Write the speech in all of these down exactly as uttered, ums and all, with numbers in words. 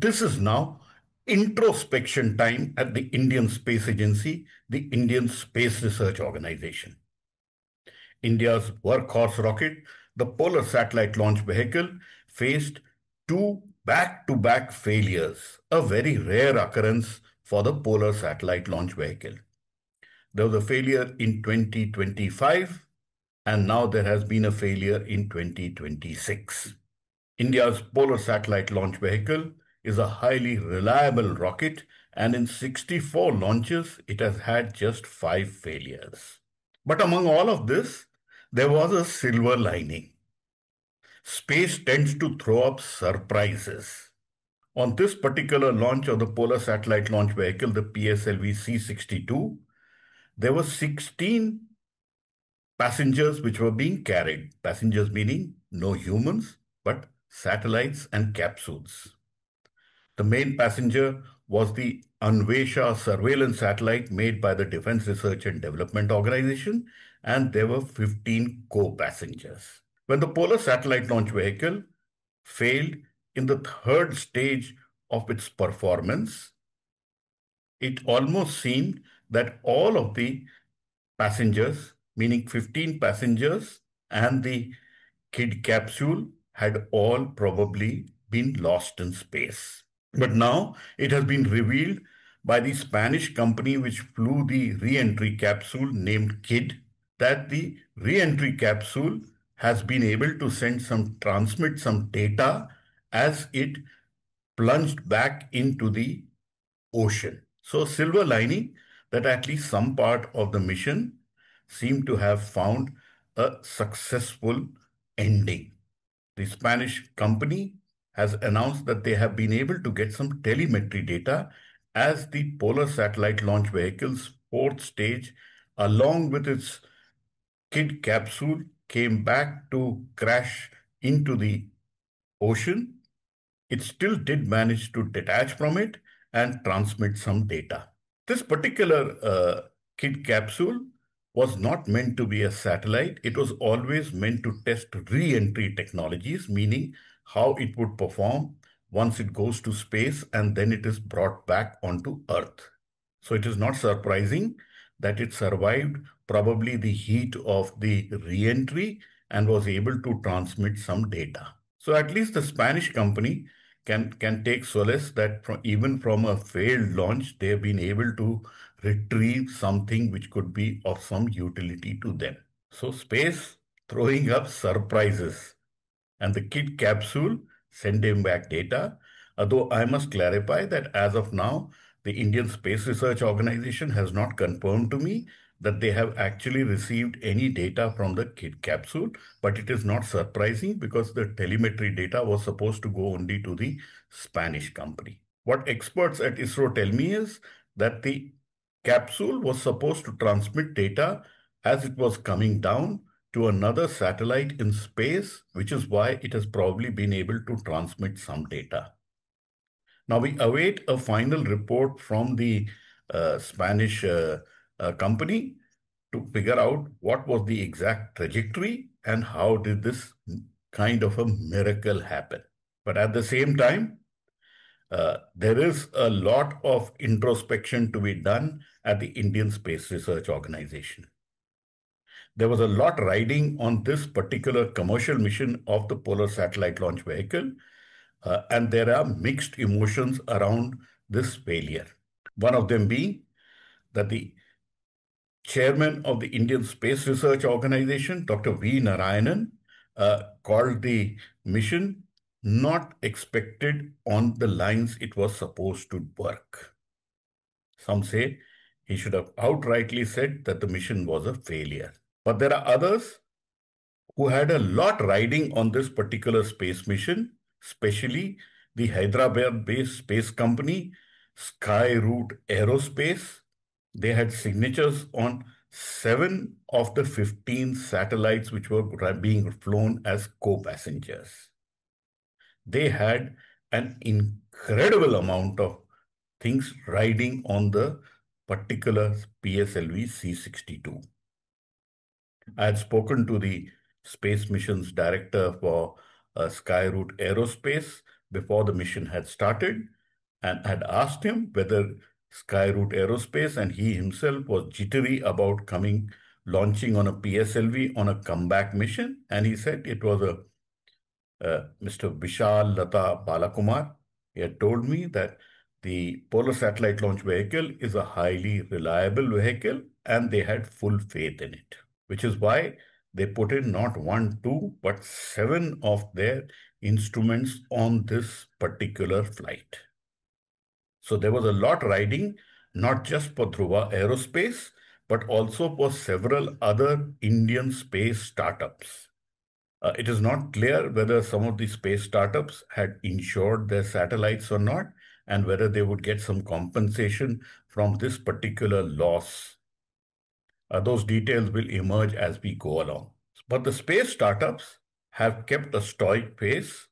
This is now introspection time at the Indian Space Agency, the Indian Space Research Organization. India's workhorse rocket, the Polar Satellite Launch Vehicle, faced two back-to-back failures, a very rare occurrence for the Polar Satellite Launch Vehicle. There was a failure in twenty twenty-five, and now there has been a failure in twenty twenty-six. India's Polar Satellite Launch Vehicle is a highly reliable rocket, and in sixty-four launches, it has had just five failures. But among all of this, there was a silver lining. Space tends to throw up surprises. On this particular launch of the Polar Satellite Launch Vehicle, the P S L V C sixty-two, there were sixteen passengers which were being carried. Passengers meaning no humans, but satellites and capsules. The main passenger was the Anvesha surveillance satellite made by the Defense Research and Development Organization, and there were fifteen co-passengers. When the Polar Satellite Launch Vehicle failed in the third stage of its performance, it almost seemed that all of the passengers, meaning fifteen passengers and the K I D capsule, had all probably been lost in space. But now it has been revealed by the Spanish company which flew the re-entry capsule named K I D that the re-entry capsule has been able to send some, transmit some data as it plunged back into the ocean. So silver lining that at least some part of the mission seemed to have found a successful ending. The Spanish company has announced that they have been able to get some telemetry data as the Polar Satellite Launch Vehicle's fourth stage, along with its K I D capsule, came back to crash into the ocean. It still did manage to detach from it and transmit some data. This particular uh, K I D capsule was not meant to be a satellite. It was always meant to test re-entry technologies, meaning how it would perform once it goes to space and then it is brought back onto Earth. So it is not surprising that it survived probably the heat of the re-entry and was able to transmit some data. So at least the Spanish company can, can take solace that from, even from a failed launch, they have been able to retrieve something which could be of some utility to them. So space throwing up surprises. And the K I D capsule sending back data, although I must clarify that as of now, the Indian Space Research Organization has not confirmed to me that they have actually received any data from the K I D capsule, but it is not surprising because the telemetry data was supposed to go only to the Spanish company. What experts at ISRO tell me is that the capsule was supposed to transmit data as it was coming down to another satellite in space, which is why it has probably been able to transmit some data. Now we await a final report from the uh, Spanish uh, uh, company to figure out what was the exact trajectory and how did this kind of a miracle happen. But at the same time, uh, there is a lot of introspection to be done at the Indian Space Research Organization. There was a lot riding on this particular commercial mission of the Polar Satellite Launch Vehicle, uh, and there are mixed emotions around this failure. One of them being that the chairman of the Indian Space Research Organization, Doctor V. Narayanan, uh, called the mission not expected on the lines it was supposed to work. Some say he should have outrightly said that the mission was a failure. But there are others who had a lot riding on this particular space mission, especially the Hyderabad-based space company, Skyroot Aerospace. They had signatures on seven of the fifteen satellites which were being flown as co-passengers. They had an incredible amount of things riding on the particular P S L V C sixty-two. I had spoken to the Space Missions Director for uh, Skyroot Aerospace, before the mission had started and had asked him whether Skyroot Aerospace and he himself was jittery about coming launching on a P S L V on a comeback mission, and he said it was a uh, Mister Vishal Lata Balakumar. He had told me that the Polar Satellite Launch Vehicle is a highly reliable vehicle and they had full faith in it, which is why they put in not one, two, but seven of their instruments on this particular flight. So there was a lot riding, not just for Dhruva Aerospace, but also for several other Indian space startups. Uh, it is not clear whether some of these space startups had insured their satellites or not, and whether they would get some compensation from this particular loss. Uh, those details will emerge as we go along. But the space startups have kept a stoic pace,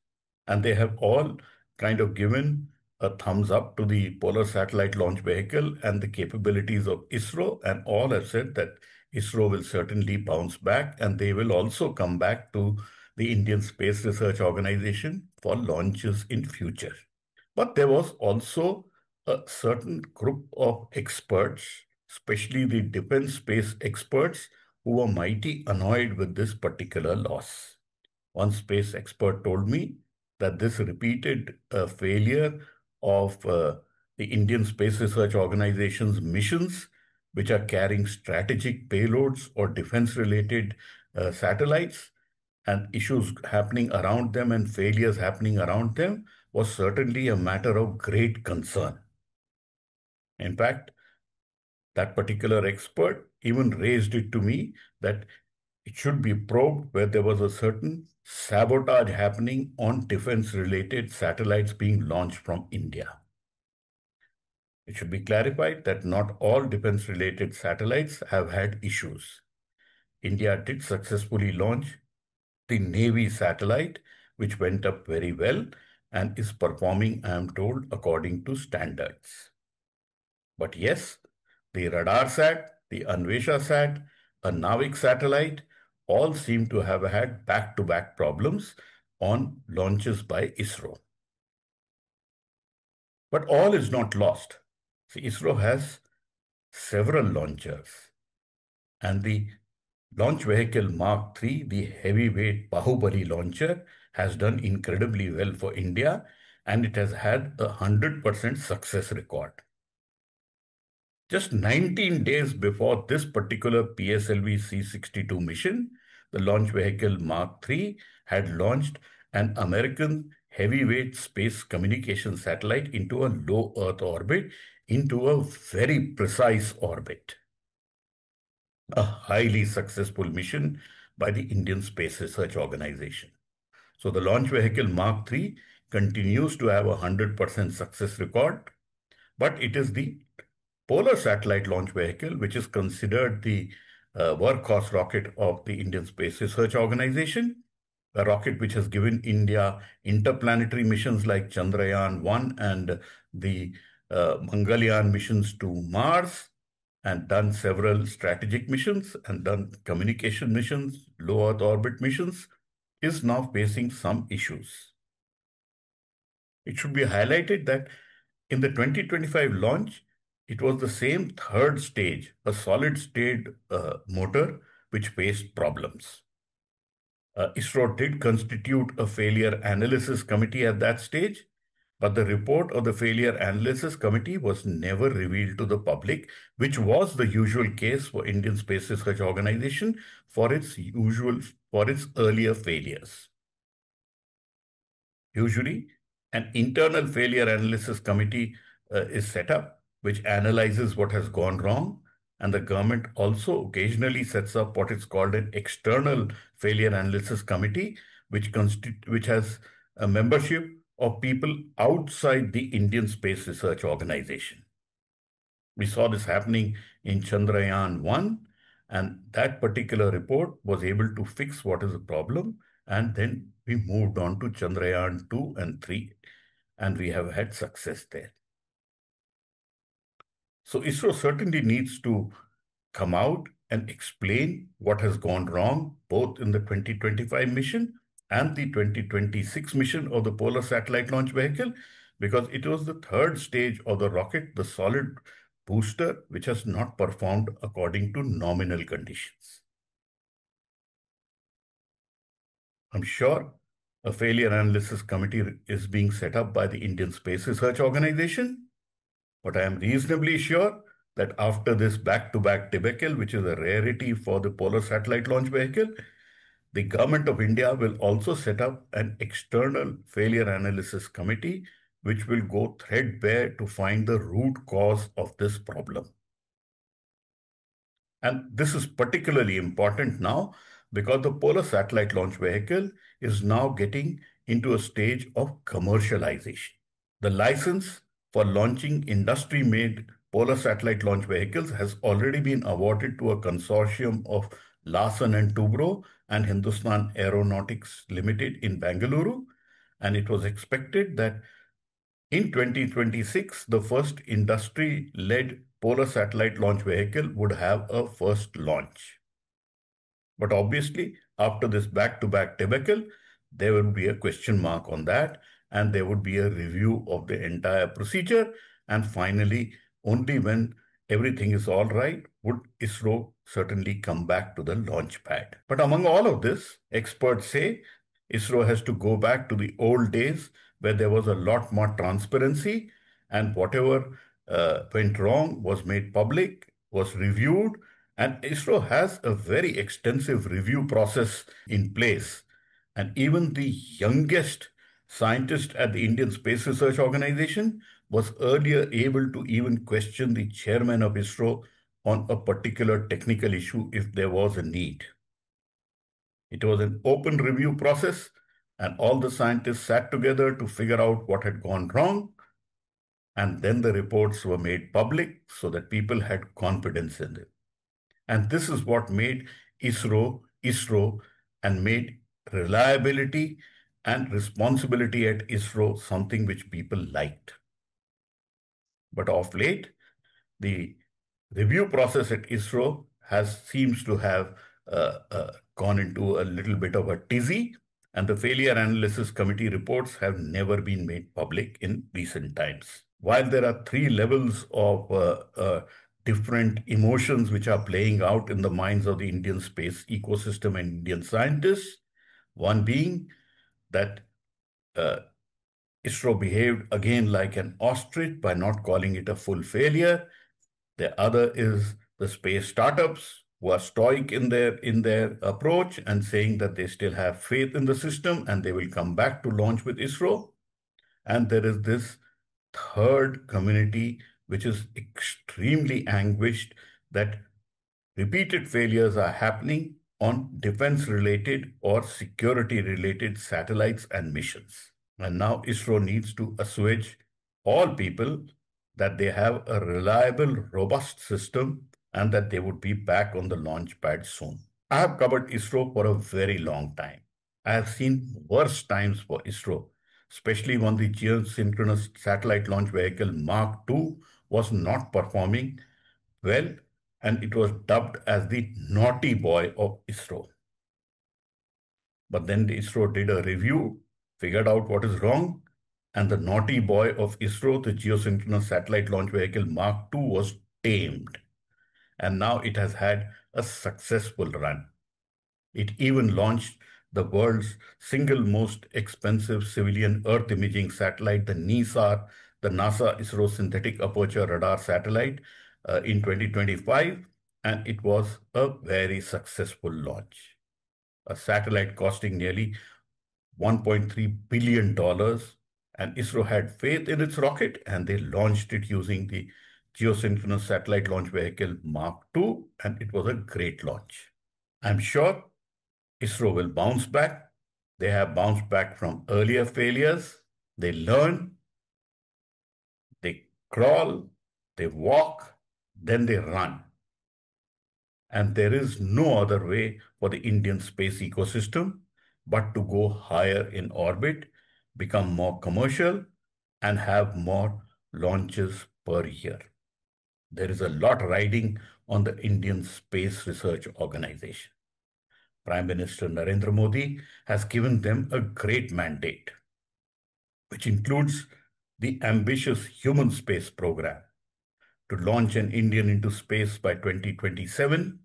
and they have all kind of given a thumbs up to the Polar Satellite Launch Vehicle and the capabilities of ISRO, and all have said that ISRO will certainly bounce back and they will also come back to the Indian Space Research Organization for launches in future. But there was also a certain group of experts, especially the defense space experts, who were mighty annoyed with this particular loss. One space expert told me that this repeated uh, failure of uh, the Indian Space Research Organization's missions, which are carrying strategic payloads or defense-related uh, satellites, and issues happening around them and failures happening around them, was certainly a matter of great concern. In fact, that particular expert even raised it to me that it should be probed where there was a certain sabotage happening on defense-related satellites being launched from India. It should be clarified that not all defense-related satellites have had issues. India did successfully launch the Navy satellite, which went up very well and is performing, I am told, according to standards. But yes, the RadarSat, the Anvesha sat, a NAVIC satellite, all seem to have had back-to-back problems on launches by ISRO. But all is not lost. See, ISRO has several launchers, and the Launch Vehicle Mark three, the heavyweight Bahubali launcher, has done incredibly well for India, and it has had a one hundred percent success record. Just nineteen days before this particular P S L V C sixty-two mission, the Launch Vehicle Mark three had launched an American heavyweight space communication satellite into a low Earth orbit, into a very precise orbit. A highly successful mission by the Indian Space Research Organization. So the Launch Vehicle Mark three continues to have a one hundred percent success record, but it is the Polar Satellite Launch Vehicle, which is considered the uh, workhorse rocket of the Indian Space Research Organization, a rocket which has given India interplanetary missions like Chandrayaan one and the uh, Mangalyaan missions to Mars, and done several strategic missions, and done communication missions, low Earth orbit missions, is now facing some issues. It should be highlighted that in the twenty twenty-five launch, it was the same third stage, a solid-state uh, motor, which faced problems. Uh, ISRO did constitute a failure analysis committee at that stage, but the report of the failure analysis committee was never revealed to the public, which was the usual case for Indian Space Research Organization for its usual, for its earlier failures. Usually, an internal failure analysis committee uh, is set up, which analyzes what has gone wrong, and the government also occasionally sets up what is called an external failure analysis committee, which, which has a membership of people outside the Indian Space Research Organization. We saw this happening in Chandrayaan one, and that particular report was able to fix what is the problem, and then we moved on to Chandrayaan two and three, and we have had success there. So ISRO certainly needs to come out and explain what has gone wrong, both in the twenty twenty-five mission and the twenty twenty-six mission of the Polar Satellite Launch Vehicle, because it was the third stage of the rocket, the solid booster, which has not performed according to nominal conditions. I'm sure a failure analysis committee is being set up by the Indian Space Research Organization, but I am reasonably sure that after this back-to-back debacle, which is a rarity for the Polar Satellite Launch Vehicle, the Government of India will also set up an external failure analysis committee, which will go threadbare to find the root cause of this problem. And this is particularly important now because the Polar Satellite Launch Vehicle is now getting into a stage of commercialization. The license for launching industry-made Polar Satellite Launch Vehicles has already been awarded to a consortium of Larsen and Toubro and Hindustan Aeronautics Limited in Bengaluru, and it was expected that in twenty twenty-six, the first industry-led Polar Satellite Launch Vehicle would have a first launch. But obviously, after this back-to-back debacle, there would be a question mark on that, and there would be a review of the entire procedure, and finally, only when everything is all right would ISRO certainly come back to the launch pad. But among all of this, experts say ISRO has to go back to the old days where there was a lot more transparency, and whatever uh, went wrong was made public, was reviewed, and ISRO has a very extensive review process in place. And even the youngest scientist at the Indian Space Research Organization was earlier able to even question the chairman of ISRO on a particular technical issue if there was a need. It was an open review process, and all the scientists sat together to figure out what had gone wrong. And then the reports were made public so that people had confidence in them. And this is what made ISRO, ISRO, and made reliability and responsibility at ISRO something which people liked. But of late, the review process at ISRO has seems to have uh, uh, gone into a little bit of a tizzy, and the failure analysis committee reports have never been made public in recent times. While there are three levels of uh, uh, different emotions which are playing out in the minds of the Indian space ecosystem and Indian scientists, one being that uh, ISRO behaved again like an ostrich by not calling it a full failure. The other is the space startups who are stoic in their, in their approach and saying that they still have faith in the system and they will come back to launch with ISRO. And there is this third community which is extremely anguished that repeated failures are happening on defense-related or security-related satellites and missions. And now ISRO needs to assuage all people that they have a reliable, robust system and that they would be back on the launch pad soon. I have covered ISRO for a very long time. I have seen worse times for ISRO, especially when the geosynchronous satellite launch vehicle Mark two was not performing well and it was dubbed as the naughty boy of ISRO. But then the ISRO did a review, figured out what is wrong, and the naughty boy of ISRO, the geosynchronous satellite launch vehicle Mark two, was tamed. And now it has had a successful run. It even launched the world's single most expensive civilian Earth imaging satellite, the NISAR, the NASA ISRO Synthetic Aperture Radar Satellite, uh, in twenty twenty-five, and it was a very successful launch. A satellite costing nearly one point three billion dollars, and ISRO had faith in its rocket and they launched it using the geosynchronous satellite launch vehicle Mark two, and it was a great launch. I'm sure ISRO will bounce back. They have bounced back from earlier failures. They learn, they crawl, they walk, then they run. And there is no other way for the Indian space ecosystem but to go higher in orbit, become more commercial, and have more launches per year. There is a lot riding on the Indian Space Research Organization. Prime Minister Narendra Modi has given them a great mandate, which includes the ambitious human space program to launch an Indian into space by twenty twenty-seven,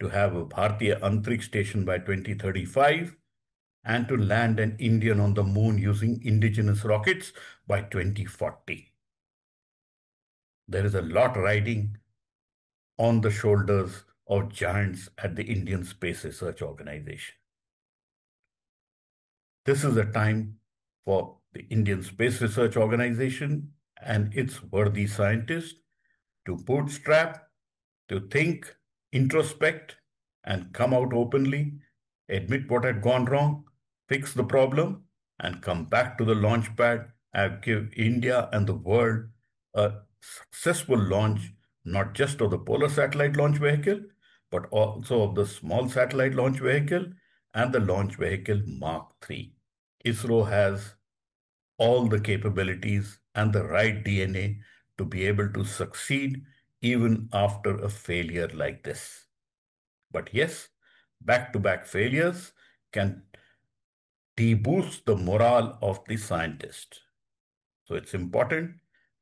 to have a Bhartiya Antrik station by twenty thirty-five, and to land an Indian on the moon using indigenous rockets by twenty forty. There is a lot riding on the shoulders of giants at the Indian Space Research Organization. This is a time for the Indian Space Research Organization and its worthy scientists to bootstrap, to think, introspect, and come out openly, admit what had gone wrong, fix the problem, and come back to the launch pad and give India and the world a successful launch, not just of the Polar Satellite Launch Vehicle, but also of the Small Satellite Launch Vehicle and the Launch Vehicle Mark three. ISRO has all the capabilities and the right D N A to be able to succeed even after a failure like this. But yes, back-to-back failures can deboost the morale of the scientist. So it's important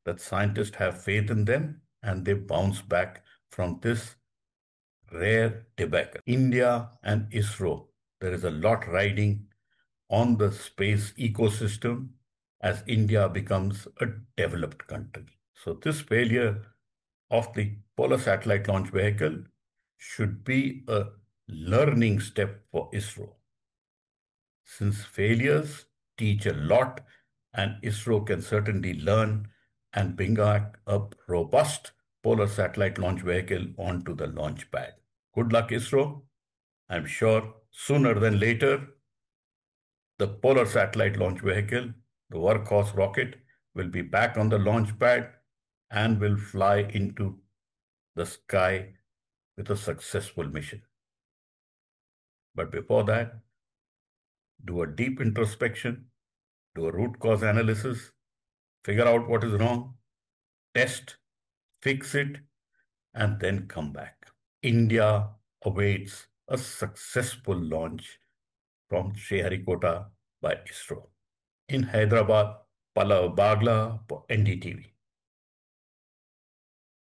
that scientists have faith in them and they bounce back from this rare debacle. India and ISRO, there is a lot riding on the space ecosystem as India becomes a developed country. So this failure of the Polar Satellite Launch Vehicle should be a learning step for ISRO, since failures teach a lot and ISRO can certainly learn and bring back a robust Polar Satellite Launch Vehicle onto the launch pad. Good luck, ISRO. I'm sure sooner than later, the Polar Satellite Launch Vehicle, the workhorse rocket, will be back on the launch pad and will fly into the sky with a successful mission. But before that, do a deep introspection, do a root cause analysis, figure out what is wrong, test, fix it, and then come back. India awaits a successful launch from Sriharikota by ISRO. In Hyderabad, Pallava Bagla for N D T V.